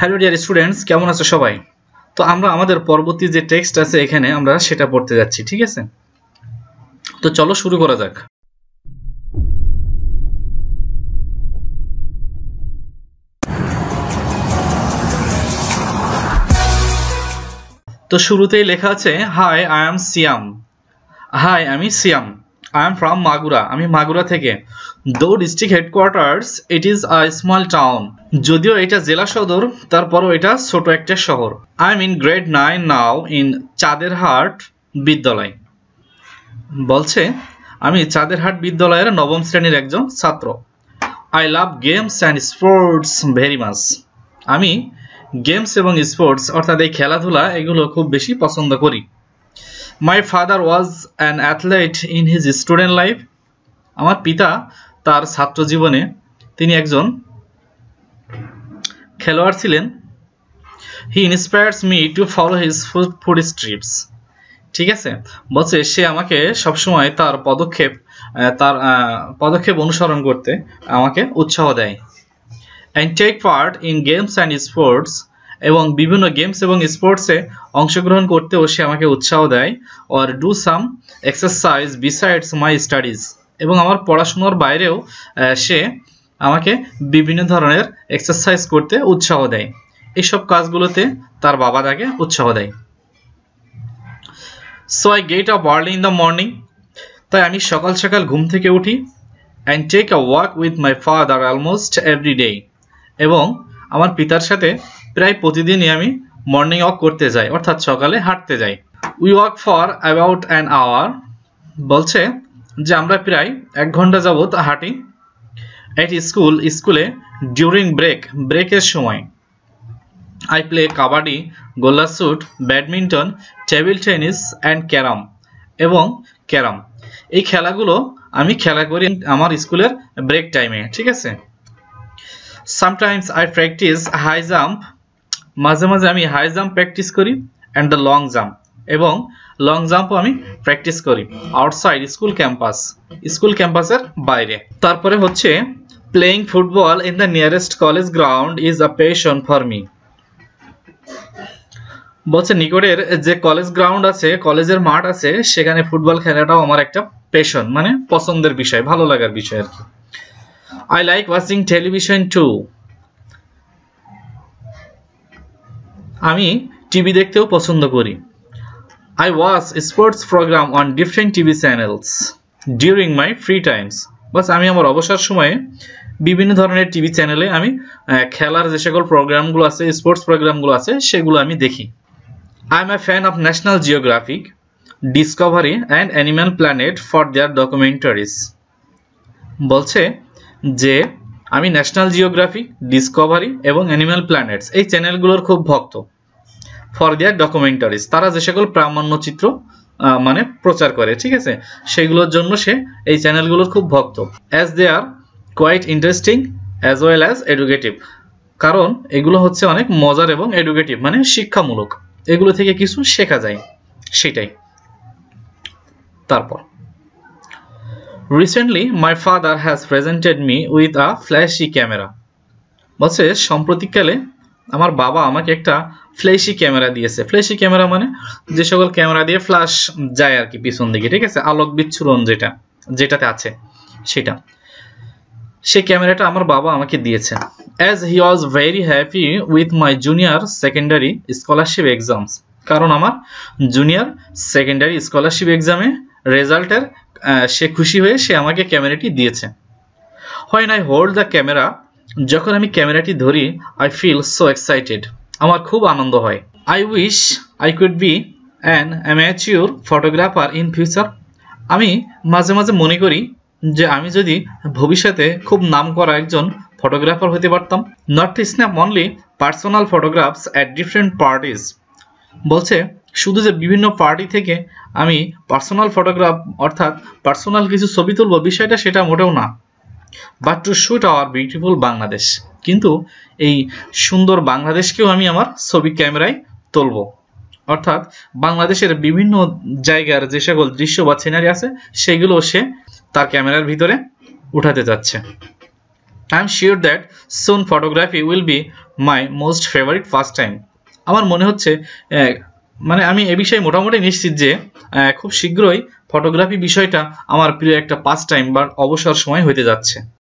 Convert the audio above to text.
Hello dear students, কেমন আছো সবাই? তো আমরা আমাদের পরবর্তী যে টেক্সট আছে এখানে আমরা সেটা পড়তে যাচ্ছি, ঠিক আছে? তো চলো শুরু করা যাক। তো শুরুতেই লেখা আছে hi I am Siam, hi আমি Siam, I am from Magura, আমি মাগুরা থেকে। Though district headquarters it is a small town, যদিও এটা জেলা সদর তারপরও এটা ছোট একটা শহর। I am in grade 9 now in Chanderhat বিদ্যালয়, বলছে আমি চাঁদেরহাট বিদ্যালয়ের নবম শ্রেণীর একজন ছাত্র। I love games and sports very much, আমি গেমস এবং স্পোর্টস অর্থাৎ এই খেলাধুলা এগুলো খুব বেশি পছন্দ করি। My father was an athlete in his student life, আমার পিতা তার ছাত্র জীবনে তিনি একজন খেলোয়াড় ছিলেন। He inspires me to follow his footsteps, ঠিক আছে, বলছে সে আমাকে সবসময় তার পদক্ষেপ অনুসরণ করতে আমাকে উৎসাহ দেয়। And take part in games and sports, এবং বিভিন্ন গেমস এবং স্পোর্টসে অংশগ্রহণ করতেও সে আমাকে উৎসাহ দেয়। Or do some exercise besides my studies, এবং আমার পড়াশোনার বাইরেও সে আমাকে বিভিন্ন ধরনের এক্সারসাইজ করতে উৎসাহ দেয়, এইসব কাজগুলোতে তার বাবা তাকে উৎসাহ দেয়। So I get up early in the morning, তাই আমি সকাল সকাল ঘুম থেকে উঠি। And take a walk with my father almost every day, এবং আমার পিতার সাথে প্রায় প্রতিদিনই আমি মর্নিং ওয়াক করতে যাই অর্থাৎ সকালে হাঁটতে যাই। We walk for about an hour, বলছে যে আমরা প্রায় এক ঘন্টা যাবৎ হাঁটি। অ্যাট স্কুল, স্কুলে ডিউরিং ব্রেকের সময়। আই প্লে কাবাডি, গোল্লা shoot, badminton, table tennis and carrom, এবং ক্যারাম এই খেলাগুলো আমি খেলা করি আমার স্কুলের ব্রেক টাইমে, ঠিক আছে। Sometimes I practise high jump, মাঝে মাঝে আমি হাই জাম্প প্র্যাকটিস করি। অ্যান্ড দ্য লং জাম্প, এবং লং জাম্পও আমি প্র্যাকটিস করি আউটসাইড স্কুল ক্যাম্পাস, স্কুল ক্যাম্পাসের বাইরে। তারপরে হচ্ছে playing football in the nearest college ground is a passion for me, বলছে নিকটের যে কলেজ গ্রাউন্ড আছে, কলেজের মাঠ আছে, সেখানে ফুটবল খেলাটাও আমার একটা প্যাশন, মানে পছন্দের বিষয়, ভালো লাগার বিষয় আর কি। I like watching television too, আমি টিভি দেখতেও পছন্দ করি। I watch sports program on different TV channels during my free times, বাস আমি আমার অবসর সময়ে বিভিন্ন ধরনের টিভি চ্যানেলে আমি খেলার যে সকল প্রোগ্রামগুলো আছে, স্পোর্টস প্রোগ্রামগুলো আছে, সেগুলো আমি দেখি। I am a fan of National Geographic, Discovery and Animal Planet for their documentaries, বলছে যে আমি ন্যাশনাল জিওগ্রাফি, ডিসকভারি এবং অ্যানিম্যাল প্ল্যানেটস এই চ্যানেলগুলোর খুব ভক্ত। ফর দেয়ার ডকুমেন্টারিজ, তারা যে সকল প্রামাণ্যচিত্র মানে প্রচার করে, ঠিক আছে, সেগুলোর জন্য সে এই চ্যানেলগুলোর খুব ভক্ত। As they are quite interesting as well as educative, কারণ এগুলো হচ্ছে অনেক মজার এবং এডুকেটিভ মানে শিক্ষামূলক, এগুলো থেকে কিছু শেখা যায় সেটাই। তারপর recently my father has presented me with a flashy camera, বলছে সাম্প্রতিককালে আমার বাবা আমাকে একটা ফ্ল্যাশি ক্যামেরা দিয়েছে। ফ্ল্যাশি ক্যামেরা মানে যে সকল ক্যামেরা দিয়ে ফ্ল্যাশ যায় আর কি পিছন দিকে, ঠিক আছে, আলোক বিচ্ছুরণ যেটাতে আছে সেটা, সেই ক্যামেরাটা আমার বাবা আমাকে দিয়েছে। as he was very happy with my junior secondary scholarship exams, কারণ আমার জুনিয়র সেকেন্ডারি স্কলারশিপ এক্সামে রেজাল্টের সে খুশি হয়ে সে আমাকে ক্যামেরাটি দিয়েছে। When I hold the camera, যখন আমি ক্যামেরাটি ধরি, I feel so excited, আমার খুব আনন্দ হয়। I wish I could be an amateur photographer in future, আমি মাঝে মাঝে মনে করি যে আমি যদি ভবিষ্যতে খুব নাম করা একজন ফটোগ্রাফার হতে পারতাম। Not to snap only personal photographs at different parties, বলছে শুধু যে বিভিন্ন পার্টি থেকে আমি পার্সোনাল ফটোগ্রাফ অর্থাৎ পার্সোনাল কিছু ছবি তুলব বিষয়টা সেটা মোটেও না। But to shoot our beautiful Bangladesh, কিন্তু এই সুন্দর বাংলাদেশকেও আমি আমার ছবি ক্যামেরায় তুলব, অর্থাৎ বাংলাদেশের বিভিন্ন জায়গার যে সকল দৃশ্য বা সিনারি আছে সেগুলো সে তার ক্যামেরার ভিতরে উঠাতে যাচ্ছে। I am sure that soon photography will be my most favourite first time. আমার মনে হচ্ছে মানে আমি এ বিষয়ে মোটামুটি নিশ্চিত যে খুব শীঘ্রই ফটোগ্রাফি বিষয়টা আমার প্রিয় একটা পাস টাইম বা অবসর সময় হতে যাচ্ছে।